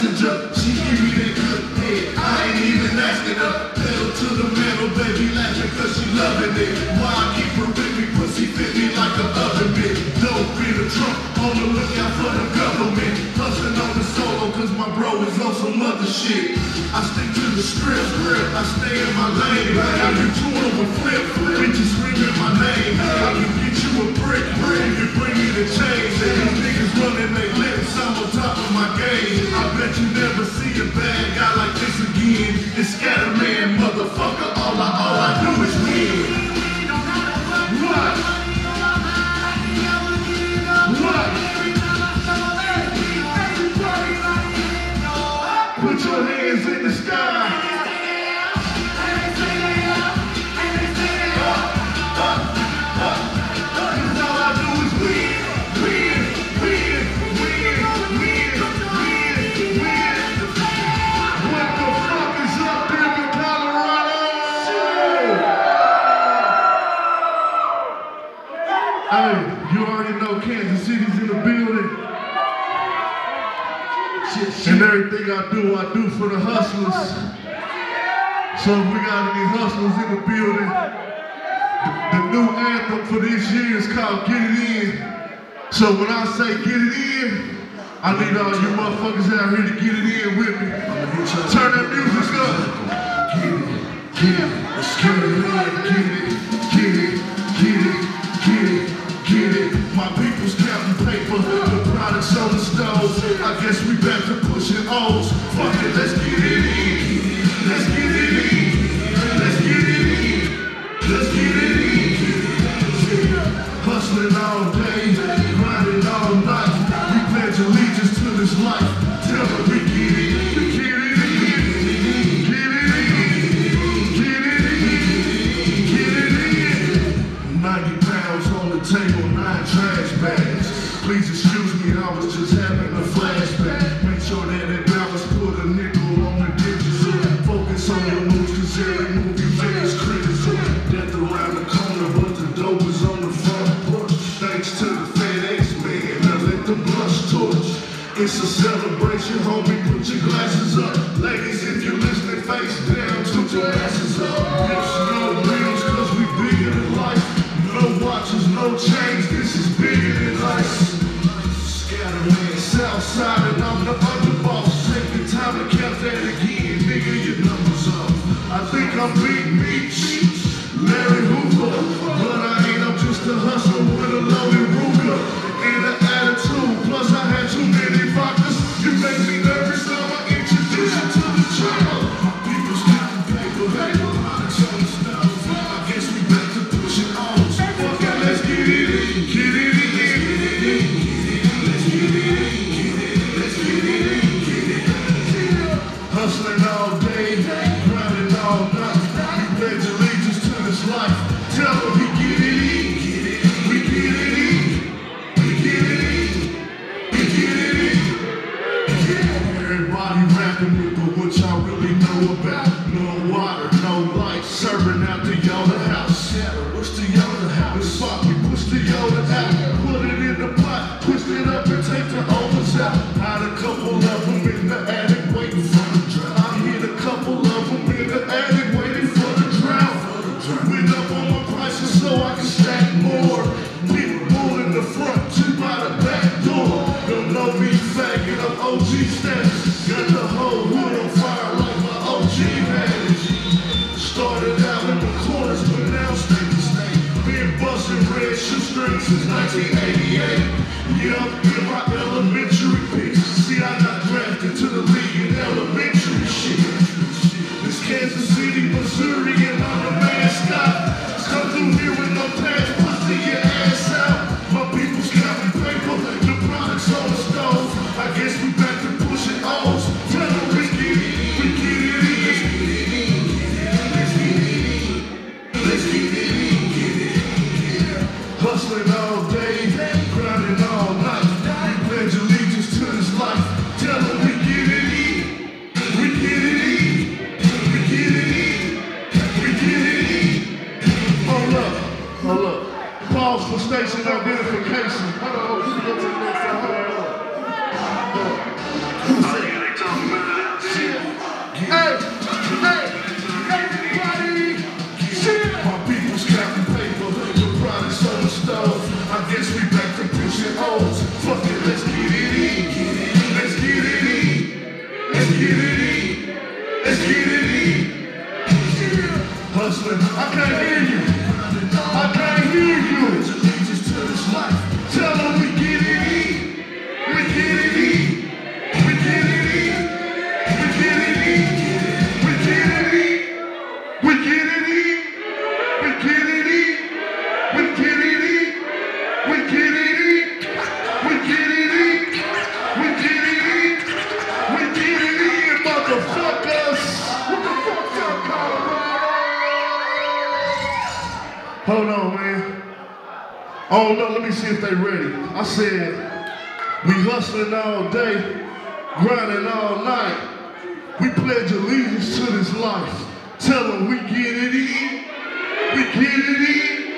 passenger. She give me that good head. I ain't even asking her. Pedal to the metal, baby, latching cause she loving it. Why I keep her with me? Pussy fit me like an oven mitt. Don't be the trunk, on the lookout for the government. Hustling on the solo cause my bro is on some other shit. I stick to the script, I stay in my lane. I can tour with flip, bitches screaming my name. I can get you a brick, you bring me the change. These niggas running they lips, I'm on top of my game. I bet you never see a bad guy like this again. It's Skatterman, motherfucker, all I do is win. What? What? Put your hands in the sky. Hey, you already know Kansas City's in the building. And everything I do for the hustlers. So if we got any hustlers in the building, the new anthem for this year is called Get It In. So when I say get it in, I need all you motherfuckers out here to get it in with me. Turn that music up. Get it, let's get it in, get it. My people's counting paper, the products on the stove. I guess we back to pushing O's. Fuck it, let's get it in. Let's get it in. Let's get it in. Let's get it in. Hustling all day, grinding all night. We pledge allegiance to this life. Tell me we get it. Get it in. Get it in. Get it in. Get it in. 90 pounds on the table. Trash bags. Please excuse me, I was just having a flashback. Make sure that it balance, put a nickel on the digits. Focus on your moves, cause every move you make is critical. Death around the corner, but the dope is on the front porch. Thanks to the FedEx man, I let the blush torch. It's a celebration, homie, put your glasses up. Ladies, if you're listening, face down, put your asses up. It's no reels, cause we bigger than life. No watches, no chains. Scatterman, Southside, and I'm the underboss. Second time I count that again, nigga, your numbers up. I think I'm Big Meech, Larry Hoover, but I ain't, I'm just a hustler with a loaded Ruger and an attitude. Plus I had too many vodkas. You make me nervous, now I introduce you to the channel. My people's counting paper, hey, products on the stove. I guess we back to pushing on. So fuck it, let's get it in, get it in. Hustling all day, grinding all night. We pledge allegiance to this life. Tell them we get it in, we get it in, we get it in, we get it in. Yeah. Everybody rapping it, but what y'all really know about? No water, no light, serving out the Yoda house. What's the Yoda house? It's fuck, we push the Yoda out. Put it in the pot, twist it up and take the overs out. Had a couple of them in the attic waiting for. Got the whole hood on fire like my OG manage. Started out in the corners, but now stay the state. Been busting red shoestrings since 1988. Yeah, I'm in my elementary pictures. See, I got drafted to the league in elementary shit. It's Kansas City, Missouri, and I'm the mascot. Come through here with no pass, pussy your ass out. My people's counting paper, the products on the stove. I guess we back to pushing O's. Tell them we get it, we get it in. Let's get it in, let's get it in, get it in. Hustling all day, grinding all night. We pledge allegiance to this life. Tell them we get it in, we get it in, we get it in, we get it in. Hold up. Pause for station identification. Hold on, we go to the next. Hold on. Who said? I can't hear you. I can't hear you. Tell them we get it in. We get it in. We get it in. We get it in. We get it in. We get it in. We get it in. We get it in. We get it in. We get it in. We get it in. We get it in, motherfuckers. Hold on, man. Oh no, let me see if they ready. I said, we hustling all day, grinding all night. We pledge allegiance to this life. Tell them we get it in. We get it in.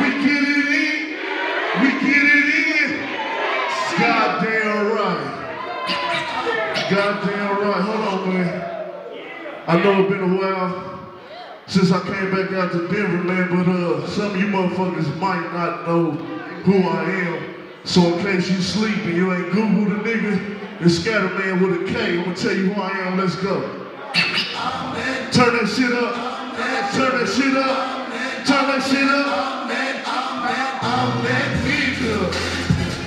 We get it in. We get it in. Goddamn right. Goddamn right. Hold on, man. I know it's been a while since I came back out to Denver, man, but some of you motherfuckers might not know who I am. So in case you sleep and you ain't Google the nigga, it's Skatterman with a K. I'm gonna tell you who I am. Let's go. Turn that shit up. Turn that shit up. Turn that shit up. I'm that nigga.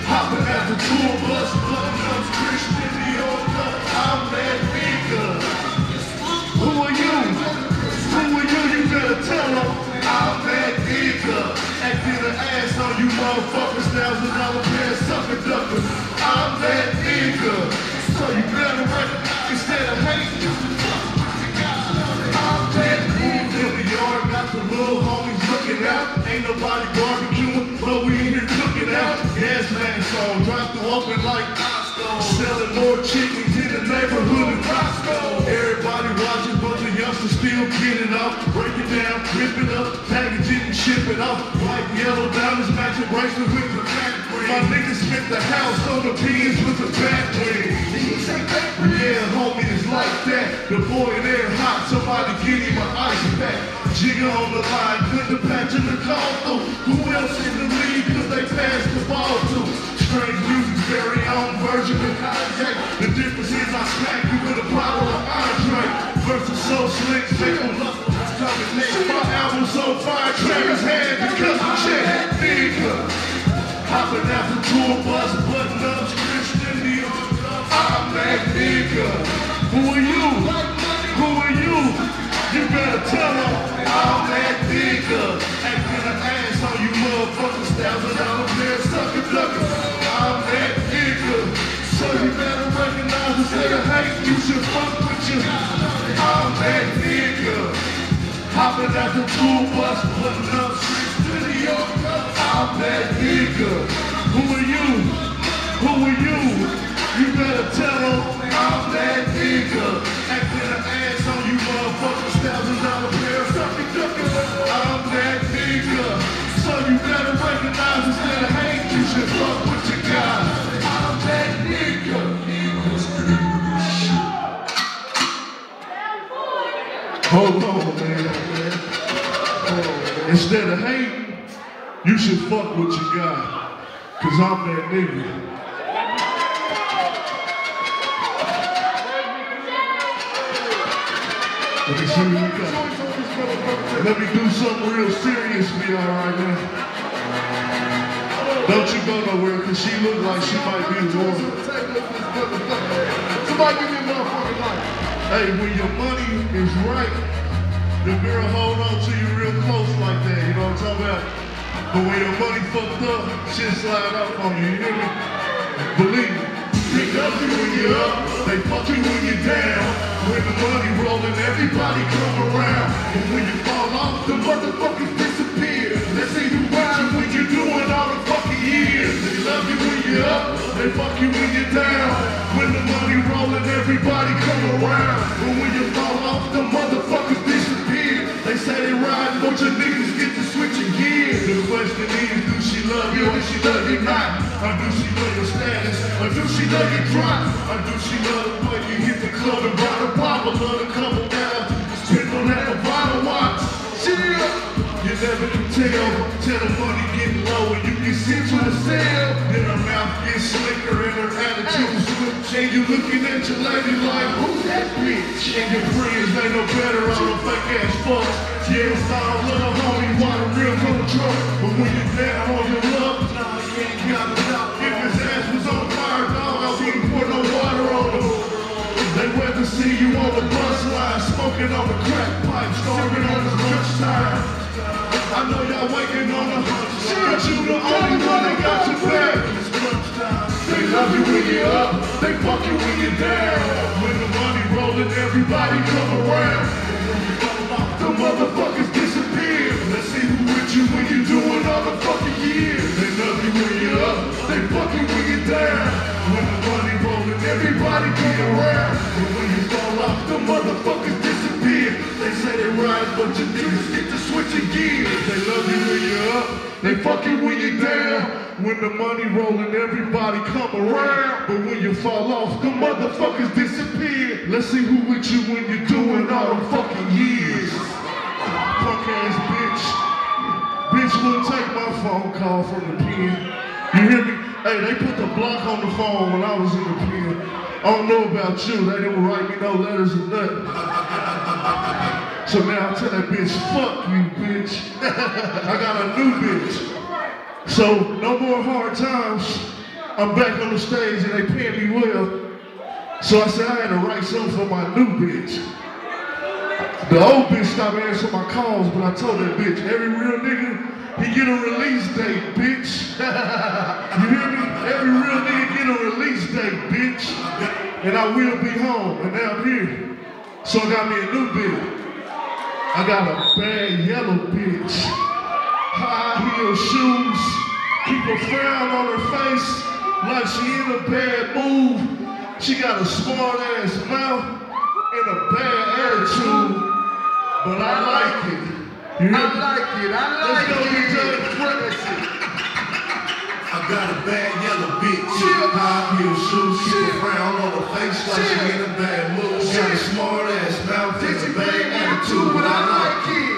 Hopping out the tour bus, blowing up Christian Dior. I'm that nigga. Who are you? You better tell them I'm that nigga. Acting an ass on you motherfuckers, $1,000 pair of sucker duckers. I'm that nigga. So you better recognize instead of hating. I'm that nigga. In the yard, got the little homies looking out. Ain't nobody barbecuing, but we in here cooking out. Gas mask on, drive through open like Costco. Selling more chickens in the neighborhood of Costco. Everybody watching, but the youngsters still getting up. Down, ripping up, packaging and shipping up. White, yellow, diamonds, matching bracelets with the back ring. My niggas spent the house on the pins with the back ring. Yeah, homie, it's like that. The boy there hot, somebody get him an ice pack. Jigga on the line, put the patch in the call through. Who else in the league could they pass the ball to? Strange music, very own version of hijack. The difference is I smack you with a bottle of Andre. Versus so slick, take on nothing. My album's on fire, Travis had the custom check. I'm that nigga. Hopping out the tour bus, button up, Christian Dior. I'm that nigga. Who are you? Who are you? You better tell them I'm that nigga. Acting an ass on you motherfuckers, $1,000 pair of sucker duckers. I'm that nigga. So you better recognize this nigga hate you should fuck with you. I'm that nigga. Hopping out the tool bus, putting up Street Video. I'm that nigga. Who are you? Who are you? You better tell them I'm that nigga. Acting an ass on you motherfuckers, $1,000 pair of sucking duckers. I'm that nigga. So you better recognize instead of hate, you should fuck with your guy. I'm that nigga. Hold on, man. Instead of hating, you should fuck with your guy. Cause I'm that nigga. Let me see what you got. Let me do something real seriously, alright, man. Don't you go nowhere, cause she look like she might be a woman. Somebody give me a motherfucking life. Hey, when your money is right, the girl hold on to you real close like that, you know what I'm talking about? But when your money fucked up, shit slide up on you, you hear me? Believe me. They love you when you're up, they fuck you when you're down. When the money rolling, everybody come around. And when you fall off, the motherfuckers disappear. They see you riding when you're doing all the fucking years. They love you when you're up, they fuck you when you're down. When the money rolling, everybody come around. But when you fall off, the motherfuckers disappear. They say they ride, but your niggas get to switching gears. The question is, do she love you or she love you not? Or do she love your status? Or do she love your drop? Or do she love the way you hit the club and buy the bottle? Love a couple down, spend on that bottle watch. Chill! You never can tell, till the money getting low and you can sit to the cell. Then her mouth gets slicker and her attitude switch. And you looking at your lady like, who's that bitch? And your friends ain't no better on them fake ass fucks. Yeah, it's all love, homie, want a real good truck. But when you're down on your luck, nah, you ain't got it out. If his ass was on fire, dog, I wouldn't pour no water on him. They went to see you on the bus line, smoking on the crack pipe, starving on the lunch time. I know y'all waking on the hunch, but you the only one that got your back. It's lunch time. They love you when you're up, they fuck you when you're down. When the money rolling, everybody come around. The motherfuckers disappear. Let's see who with you when you're doing all the fucking years. They love you when you're up, they fucking when you're down. When the money rolling, everybody be around. But when you fall off, the motherfuckers disappear. They say they rise, but your niggas get to switching gears. They love you when you're up, they fucking when you're down. When the money rolling, everybody come around. But when you fall off, the motherfuckers disappear. Let's see who with you when you're doing all the fucking years. Punk ass bitch. Bitch will take my phone call from the pen. You hear me? Hey, they put the block on the phone when I was in the pen. I don't know about you, they didn't write me no letters or nothing. So now I tell that bitch, fuck you, bitch. I got a new bitch. So no more hard times. I'm back on the stage and they paying me well. So I said I had to write something for my new bitch. The old bitch stopped answering my calls, but I told that bitch, every real nigga, he get a release date, bitch. You hear me? Every real nigga get a release date, bitch. And I will be home, and now I'm here. So I got me a new bitch. I got a bad yellow bitch. High heel shoes, keep a frown on her face, like she in a bad mood. She got a smart ass mouth and a bad attitude. But I like it. You know? I like it. I like it. Let's go DJ. I got a bad yellow bitch. High heel shoes. She a frown on her face like she in a bad mood. She got a smart ass mouth and a bad attitude. But I like it.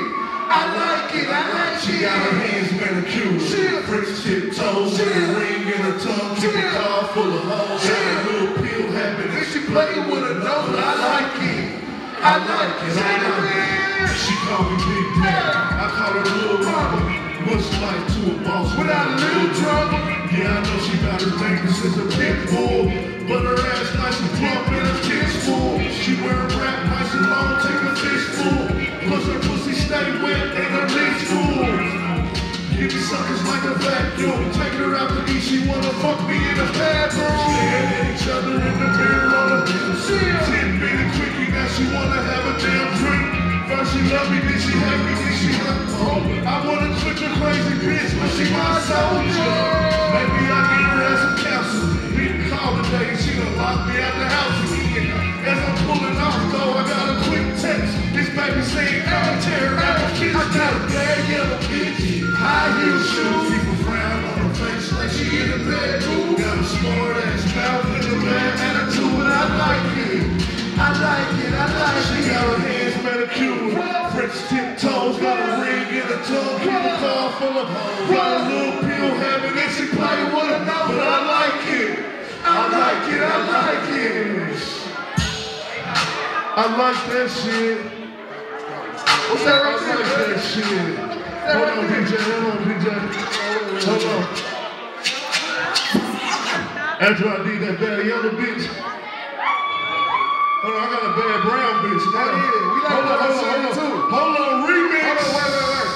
I like it. I like it. She got her hands manicured. She a French tip toes. She a ring in her tongue. She a car full of hoes. She a little pill happy. And she playing with a dope. But I like it. I like it. I like it. She called me Big Daddy, I call her Lil Mama. What's life to a boss without a little trouble? Yeah, I know she got her dangerous as a pit bull, but her ass nice and plump and her tits full. She wearing rap nice and long, take a fistful. Plus her pussy stay wet and her lips full. Give me suckers like a vacuum. Take her out to eat, she wanna fuck me in the bathroom. Staring at each other in the mirror on a hill. 10 minute quickie, now she wanna have a damn drink. First she love me, then she hate me, then she hurt. Oh, I wanna trick a crazy bitch, but she my soldier. Maybe I get her as a counsel. Beatin' call today, she done lock me out the house again. As I'm pulling off though, I got a quick text. This baby saying, I'm tearing out a kiss. I got a bad yellow bitch, high heel shoes. People frown on her face like she in a bad mood. Got a smart ass mouth and a bad attitude, and I like it. I like it, I like it. She got her hands manicured, French tip toes, got a ring in her tongue, keep a car full of hoes, got a little pill habit, and she play with a note. But I like it, I like it, I like it. I like that shit. What's that right there? I like that shit. Hold on, PJ, hold on, PJ. Hold on. After I need that bad yellow bitch. Hold on, I got a bad brown bitch now. Oh yeah, we like hold on, too. Hold on, remix. Hold on, wait.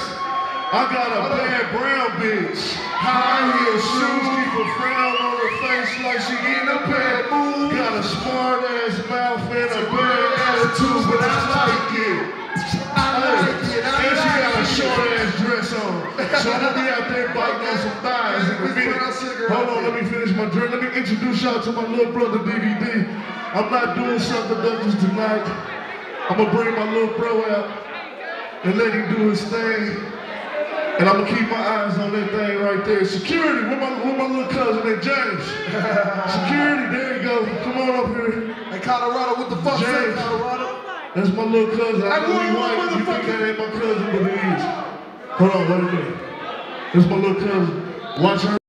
I got a bad brown bitch. High heel shoes, keep a frown on her face like she in a bad mood. Got a smart ass mouth and a bad attitude, but I like it. I like it. And she got a short ass dress on. So I'm gonna be out there biting on some thighs in a minute. Hold on, let me finish my drink. Let me introduce y'all to my little brother DVD. I'm not doing something just tonight. I'm gonna bring my little bro out and let him do his thing. And I'm gonna keep my eyes on that thing right there. Security, with my little cousin named James. Security, there you go. Come on up here. Hey, Colorado, what the fuck is that, Colorado? That's my little cousin. I know he white. You think that ain't my cousin, but it is. Hold on, wait a minute. That's my little cousin. Watch her.